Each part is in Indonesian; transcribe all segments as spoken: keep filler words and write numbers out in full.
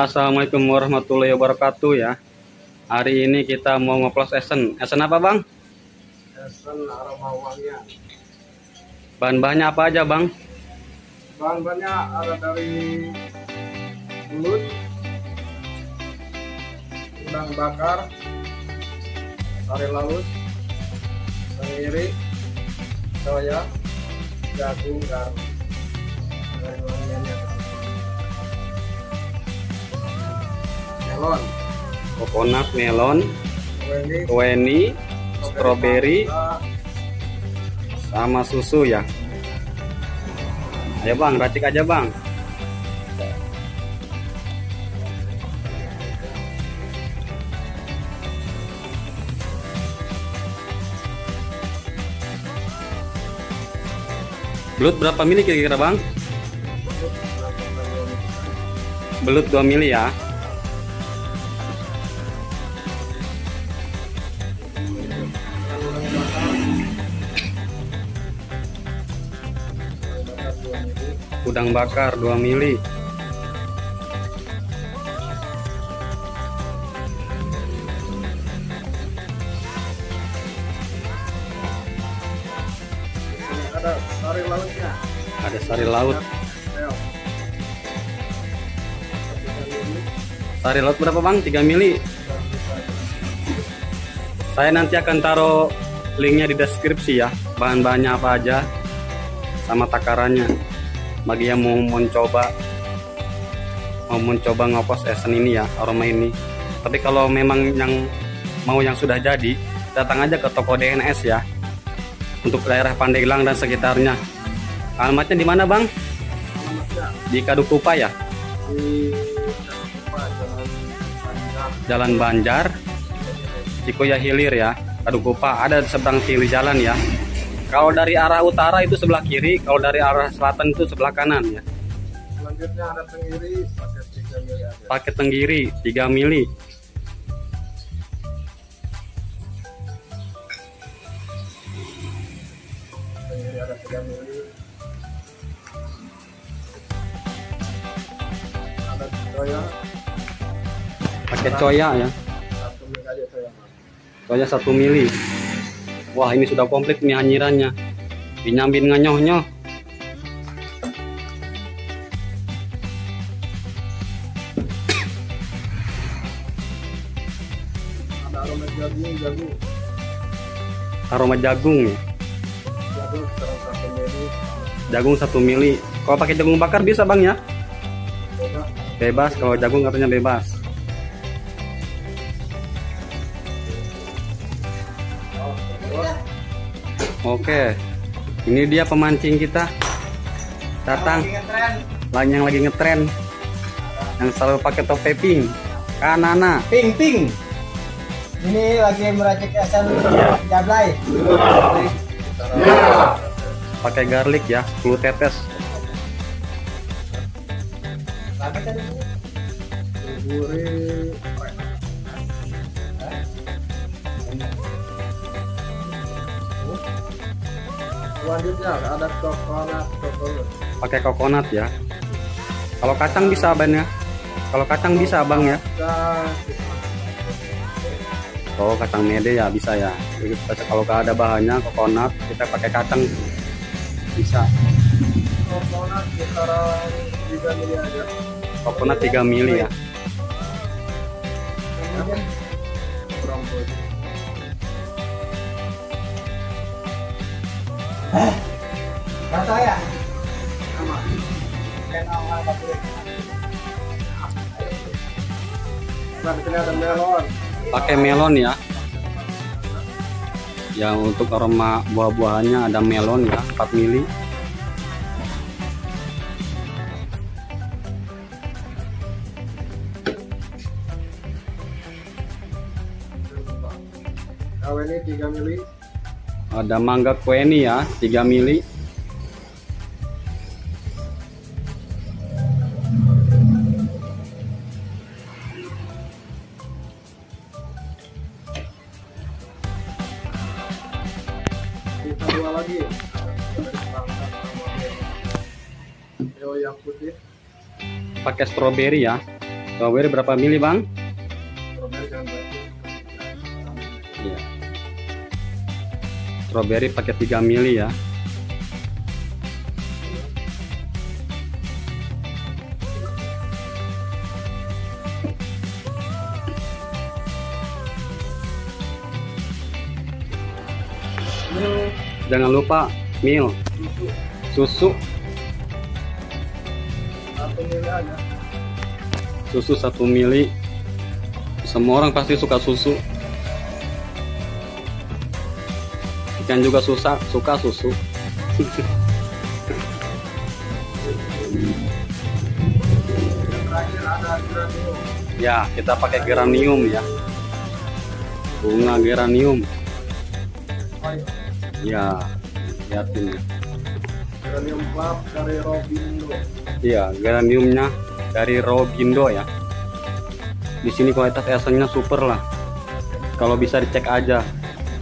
Ya, assalamualaikum warahmatullahi wabarakatuh ya. Hari ini kita mau ngeplos esen. Esen apa, Bang? Esen aroma wangian. Bahan-bahannya apa aja, Bang? Bahan-bahannya ada dari belut, udang bakar, sari laut, tenggiri, choya, jagung, garam. Dari wangiannya. Melon. Coconut, melon, weni, stroberi, sama susu ya. Ayo Bang, racik aja Bang. Belut berapa mili kira-kira Bang? Belut dua mili ya. Udang bakar dua mili. Ada sari lautnya. Ada sari laut. Sari laut berapa Bang? tiga mili. Saya nanti akan taruh linknya di deskripsi ya. Bahan-bahannya apa aja sama takarannya. Bagi yang mau mencoba mau mencoba ngoplos esen ini ya, aroma ini. Tapi kalau memang yang mau yang sudah jadi, datang aja ke toko D N S ya, untuk daerah Pandeglang dan sekitarnya. Alamatnya di mana Bang? Alamatnya di Kadukupa ya? Di Kadukupa, Jalan Banjar, Jalan Banjar Cikoya Hilir ya, Kadukupa. Ada seberang kiri jalan ya. Kalau dari arah utara itu sebelah kiri, kalau dari arah selatan itu sebelah kanan ya. Selanjutnya ada tenggiri, paket tiga mili aja. Paket tenggiri tiga mili. Tenggiri ada tiga mili. Ada choya. Paket choya ya. satu mili aja choya. Choya satu mili. Wah, ini sudah komplit nih anyirannya. Dinyambin nganyoh-nyoh. Ada aroma jagung, jagung. Aroma jagung. Jagung satu mili. Jagung satu mili. Kalau pakai jagung bakar bisa, Bang ya? Bebas. Bebas, kalau jagung katanya bebas. Oke, ini dia pemancing kita datang, yang lagi ngetren, yang selalu pakai topi pink, kanana, pink pink. Ini lagi meracik esen jablay, pakai garlic ya, sepuluh tetes. Selanjutnya ada coconut, coconut. Pakai coconut ya. Kalau kacang bisa Bang ya. Kalau kacang bisa Bang ya. Oh, kacang mede ya bisa ya. Jadi, kalau nggak ada bahannya coconut, kita pakai kacang bisa. Coconut sekarang tiga mili aja. Coconut tiga mili ya. Eh, kata ya, sama. Ada melon. Pakai melon ya. Ya, untuk aroma buah-buahannya ada melon ya, empat mili. Ini tiga mili. Ada mangga kueni ya, tiga mili. Kita dua lagi. Yang putih. Pakai stroberi ya. Strawberry berapa mili, Bang? Iya. Strawberry pakai tiga mili ya. Jangan lupa mil, susu, susu satu mili. Semua orang pasti suka susu. Ikan juga susah suka susu. Ya, kita pakai geranium ya, bunga geranium. Ya, lihatin ya. Geranium bab dari Robindo. Iya, geraniumnya dari Robindo ya. Di sini kualitas esennya super lah. Kalau bisa dicek aja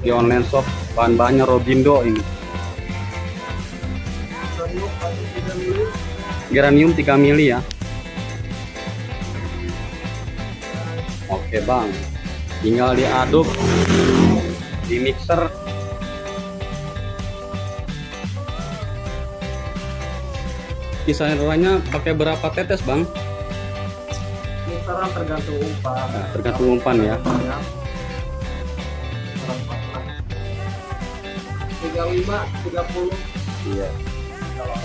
di online shop, bahan-bahannya Robindo ini. Geranium tiga mili ya. Oke, Bang. Tinggal diaduk di mixer. Kisarannya pakai berapa tetes, Bang? Kisaran tergantung umpan. Nah, tergantung umpan ya. tiga puluh lima, tiga puluh. Iya. Kalau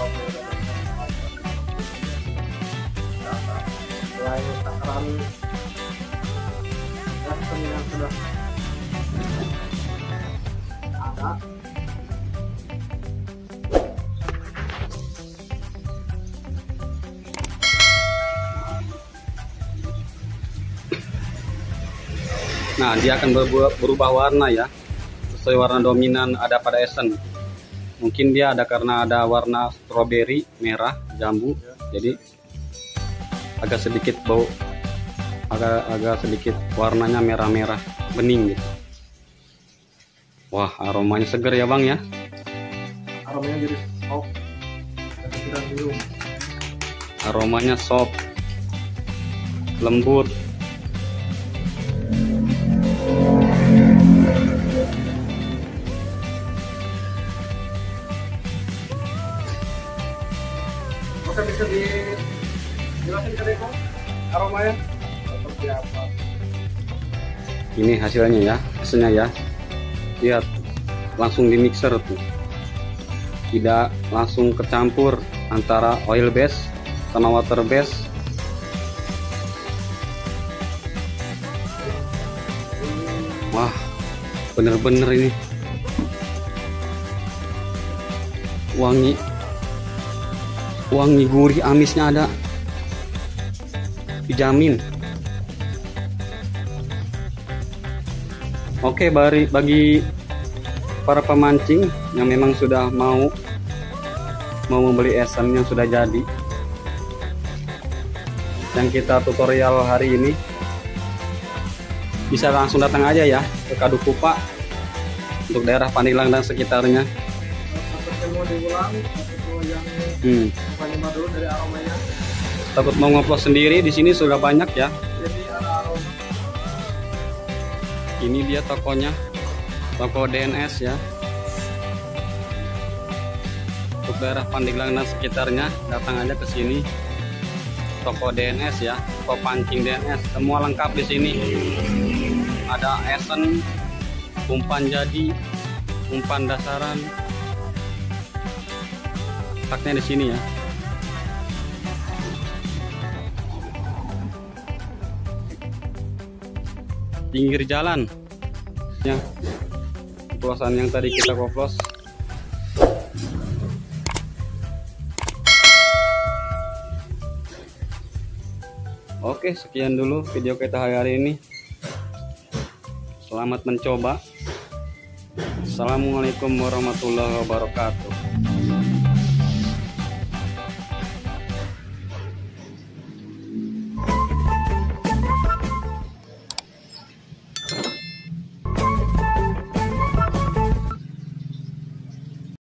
nah, dia akan berubah warna ya, sesuai warna dominan ada pada esen. Mungkin dia ada karena ada warna stroberi merah jambu, jadi agak sedikit bau, agak agak sedikit warnanya merah-merah bening gitu. Wah, aromanya seger ya, Bang ya. Aromanya jadi sop. Aromanya sop, lembut. Bisa dijelasin ke Deko aromanya seperti apa? Ini hasilnya ya, hasilnya ya. Lihat, langsung di mixer tuh. Tidak langsung kecampur antara oil base sama water base. Wah, bener-bener ini wangi. Wangi gurih amisnya ada, dijamin. Oke, bari, bagi para pemancing yang memang sudah mau mau membeli esen yang sudah jadi, yang kita tutorial hari ini, bisa langsung datang aja ya ke Kadukupa untuk daerah Pandeglang dan sekitarnya. Hmm. Dulu dari aromanya. Takut mau ngoplos sendiri, di sini sudah banyak ya. Jadi ada aroma. Ini dia tokonya, toko D N S ya. Untuk daerah Pandeglang dan sekitarnya, datang aja ke sini. Toko D N S ya, toko pancing D N S, semua lengkap di sini. Ada esen, umpan jadi, umpan dasaran. Letaknya di sini ya. Pinggir jalan. Ya. Oplosan yang tadi kita koplos. Oke, sekian dulu video kita hari ini. Selamat mencoba. Assalamualaikum warahmatullahi wabarakatuh.